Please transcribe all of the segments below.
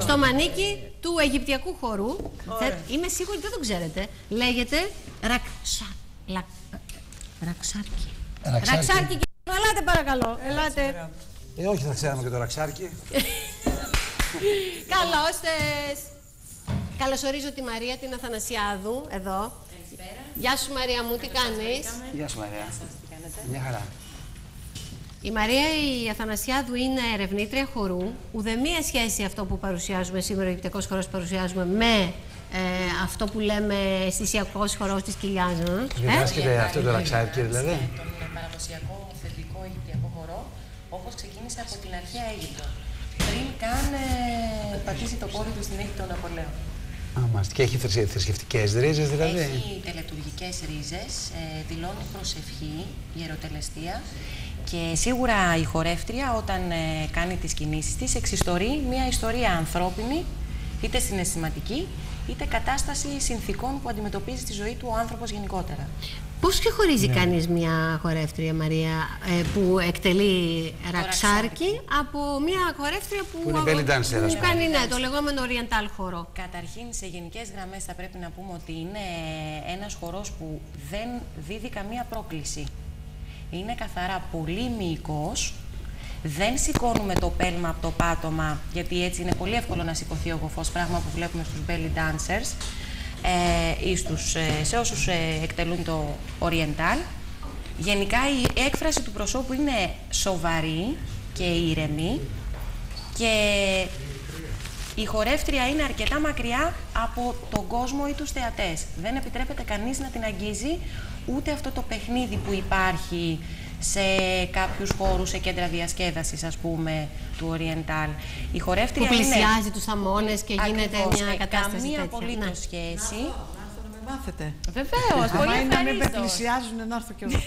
Στο μανίκι του Αιγυπτιακού χορού. Είμαι σίγουρη δεν το ξέρετε. Λέγεται Ρακσάρκι. Ρακσάρκι, ελάτε παρακαλώ. Ελάτε. Όχι, θα ξέραμε και το Ρακσάρκι. Καλωσορίζω τη Μαρία την Αθανασιάδου εδώ. Γεια σου Μαρία μου, τι κάνεις? Γεια σου Μαρία. Μια χαρά. Η Μαρία η Αθανασιάδου είναι ερευνήτρια χορού. Ουδέμια σχέση αυτό που παρουσιάζουμε σήμερα, ο Αιγυπτιακός χορός παρουσιάζουμε, με αυτό που λέμε αισθησιακός χορός της κοιλιάς. Διαβάσκεται αυτό το Ραξάρκι, δηλαδή. Τον παραδοσιακό, θετικό Αιγυπτιακό χορό, όπως ξεκίνησε από την αρχαία Αίγυπτο. Πριν καν πατήσει το πόδι του στην Αίγυπτο των Απολέων. Και έχει θρησκευτικές ρίζες, δηλαδή. Έχει τελετουργικές ρίζες, δηλώνει προσευχή, γεροτελεστία. Και σίγουρα η χορεύτρια όταν κάνει τις κινήσεις της εξιστορεί μια ιστορία ανθρώπινη, είτε συναισθηματική, είτε κατάσταση συνθήκων που αντιμετωπίζει στη ζωή του ο άνθρωπος γενικότερα. Πώς και χωρίζει κανείς μια χορεύτρια, Μαρία, που εκτελεί ραξάρκι, από μια χορεύτρια που κάνει το λεγόμενο oriental χορό? Καταρχήν, σε γενικές γραμμές θα πρέπει να πούμε ότι είναι ένας χορός που δεν δίδει καμία πρόκληση. Είναι καθαρά πολύ μυϊκός, δεν σηκώνουμε το πέλμα από το πάτωμα, γιατί έτσι είναι πολύ εύκολο να σηκωθεί ο γοφός, πράγμα που βλέπουμε στους belly dancers ή σε όσους εκτελούν το oriental. Γενικά η έκφραση του προσώπου είναι σοβαρή και ήρεμη και η χορεύτρια είναι αρκετά μακριά από τον κόσμο ή τους θεατές. Δεν επιτρέπεται κανείς να την αγγίζει, ούτε αυτό το παιχνίδι που υπάρχει σε κάποιους χώρους, σε κέντρα διασκέδασης, ας πούμε, του Oriental. Η χορεύτρια που πλησιάζει είναι... τους αμμώνες και ακριβώς, γίνεται μια κατάσταση καμία απολύτως σχέση. Μάθετε. Βεβαίως, πολύ ευχαρίστως. Αν με πλησιάζουν, να έρθω κι εγώ.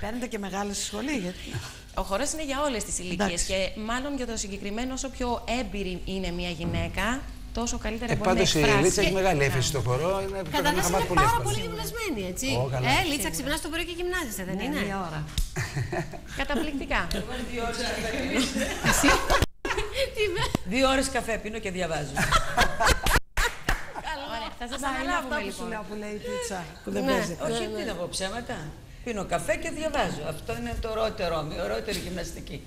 Παίρνετε και μεγάλες σχολή, γιατί... Ο χορός είναι για όλες τις ηλικίες και μάλλον για το συγκεκριμένο, όσο πιο έμπειρη είναι μια γυναίκα, τόσο καλύτερα μπορεί να εκφράσει. Πάντως η Λίτσα έχει μεγάλη έφεση στο χορό. Καταρχάς είναι πάρα πολύ γυμνασμένη, έτσι. Λίτσα, ξυπνάς το πρωί και γυμνάζεσαι, δεν είναι? Μια ώρα. Καταπληκτικά. Δύο ώρες καφέ πίνω και διαβάζω. Θα σας αναλάβουμε λοιπόν. Που λέει η Λίτσα, που δεν παίζει. Όχι, δεν έχω ψέματα. Πίνω καφέ και διαβάζω. Αυτό είναι το ρότερό μου, η ρότερη γυμναστική.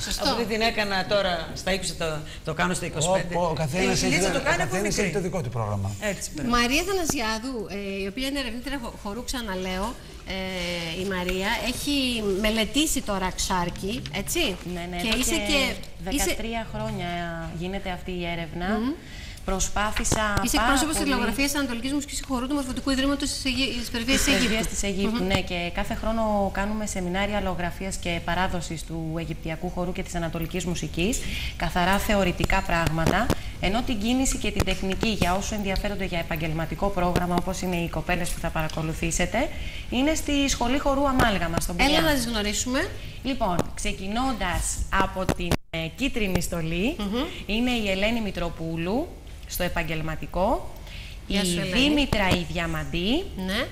Σωστό. Αυτή την έκανα τώρα στα 20, το κάνω στα 25. Ο καθένας έχει το δικό του πρόγραμμα. Έτσι, Μαρία Αθανασιάδου, η οποία είναι ερευνήτρια χορού, ξαναλέω, η Μαρία, έχει μελετήσει το ραξάρκι, έτσι. Ναι, και είσαι και 13 χρόνια γίνεται αυτή η έρευνα. Προσπάθησα. Είσαι εκπρόσωπος της Λογογραφίας της Ανατολικής Μουσικής Χορού του Μορφωτικού Ιδρύματος της Περιφέρειας της Αιγύπτου. Ναι, και κάθε χρόνο κάνουμε σεμινάρια λογογραφίας και παράδοσης του Αιγυπτιακού χορού και της Ανατολικής Μουσικής. Καθαρά θεωρητικά πράγματα. Ενώ την κίνηση και την τεχνική, για όσους ενδιαφέρονται για επαγγελματικό πρόγραμμα, όπως είναι οι κοπέλες που θα παρακολουθήσετε, είναι στη Σχολή Χορού Αμάλγαμα στον Πειραιά. Έλα να τις γνωρίσουμε. Λοιπόν, ξεκινώντας από την κίτρινη στολή, είναι η Ελένη Μητροπούλου. Στο επαγγελματικό, η Δήμητρα η Διαμαντή,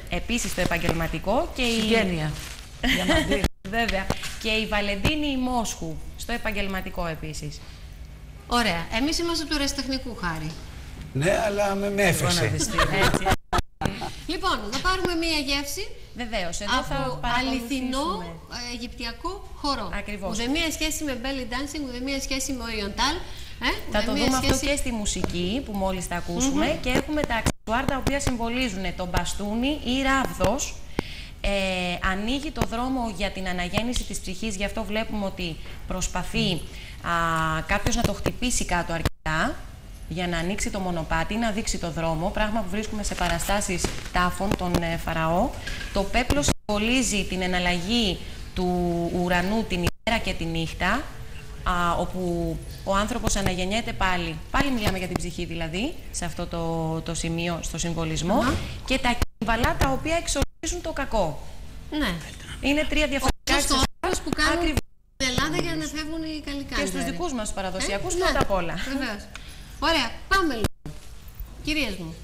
επίσης στο επαγγελματικό, και η Συγγένεια. Διαμαντή. Βέβαια. Και η Βαλεντίνη η Μόσχου, στο επαγγελματικό επίσης. Ωραία. Εμείς είμαστε του ερασιτεχνικού, Χάρη. Ναι, αλλά με έφερε. Λοιπόν, να πάρουμε μία γεύση. Βεβαίως, εδώ από θα αληθινό αιγυπτιακό χορό. Ακριβώς. Ουδέμια σχέση με belly dancing, ουδέμια σχέση με oriental. Θα το δούμε αυτό και στη μουσική που μόλις τα ακούσουμε. Και έχουμε τα αξεσουάρ τα οποία συμβολίζουν τον μπαστούνι ή ράβδος. Ανοίγει το δρόμο για την αναγέννηση της ψυχής, γι' αυτό βλέπουμε ότι προσπαθεί κάποιος να το χτυπήσει κάτω αρκετά για να ανοίξει το μονοπάτι, να δείξει το δρόμο, πράγμα που βρίσκουμε σε παραστάσεις τάφων, τον Φαραώ. Το πέπλο συμβολίζει την εναλλαγή του ουρανού την ημέρα και τη νύχτα, όπου ο άνθρωπος αναγεννιέται πάλι. Πάλι μιλάμε για την ψυχή δηλαδή, σε αυτό το σημείο, στο συμβολισμό. Και τα κύμβαλα τα οποία εξορίζουν το κακό. Ναι. Είναι τρία διαφορετικά εξορίζοντας που κάνουν στην Ελλάδα για να φεύγουν οι καλικάνδροι. Και στους δικούς μας παραδοσιακούς πρώτα απ' όλα. Βεβαίως. Ωραία, πάμε λοιπόν. Κυρίες μου.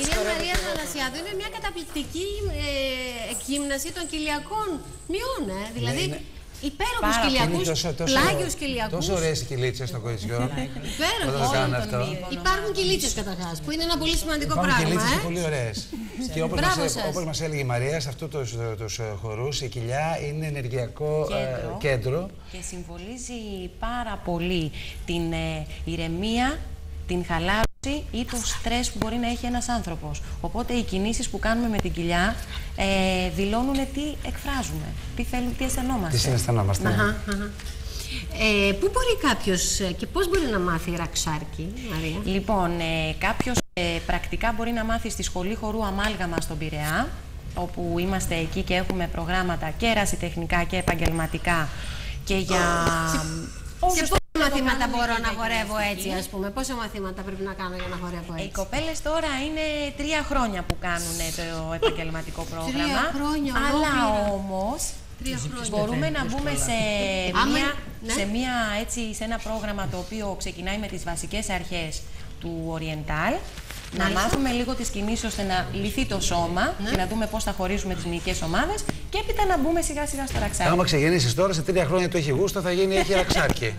Κυρία Μαρία Αθανασιάδη, είναι μια καταπληκτική εκγύμναση των κοιλιακών μειών. Δηλαδή, υπέροχους κοιλιακούς, πλάγιους κοιλιακούς. Τόσο ωραίες οι κοιλίτσες στο κοριτσιό. Υπέροχες. Υπάρχουν κοιλίτσες καταρχάς, που είναι ένα πολύ σημαντικό πράγμα. Υπάρχουν κοιλίτσες πολύ ωραίες. Και όπως μας έλεγε η Μαρία, σε αυτούς τους χορούς η κοιλιά είναι ενεργειακό κέντρο. Και συμβολίζει πάρα πολύ την ηρεμία, την χαλάρωση ή το στρες που μπορεί να έχει ένας άνθρωπος. Οπότε οι κινήσεις που κάνουμε με την κοιλιά δηλώνουν τι εκφράζουμε, τι θέλουμε, τι αισθανόμαστε. Τι συναισθανόμαστε. Πού μπορεί κάποιος και πώς μπορεί να μάθει Ράκη Σάρκη, Μαρία? Λοιπόν, κάποιος πρακτικά μπορεί να μάθει στη Σχολή Χορού Αμάλγαμα στον Πειραιά, όπου είμαστε εκεί και έχουμε προγράμματα και ερασιτεχνικά και επαγγελματικά και για... Πόσα μαθήματα μπορώ να χορεύω έτσι, ας πούμε? Πόσα μαθήματα πρέπει να κάνω για να χορεύω έτσι? Οι κοπέλες τώρα είναι 3 χρόνια που κάνουν το επαγγελματικό πρόγραμμα. 3 χρόνια. Αλλά όμως μπορούμε να μπούμε σε ένα πρόγραμμα το οποίο ξεκινάει με τις βασικές αρχές του Oriental. Να μάθουμε λίγο τις κινήσεις ώστε να λυθεί το σώμα και να δούμε πώς θα χωρίσουμε τις μυϊκές ομάδες και έπειτα να μπούμε σιγά σιγά στο ραξάκι. Άμα ξεκινήσεις τώρα, σε 3 χρόνια το έχει γούστο, θα γίνει έχει ραξάκι.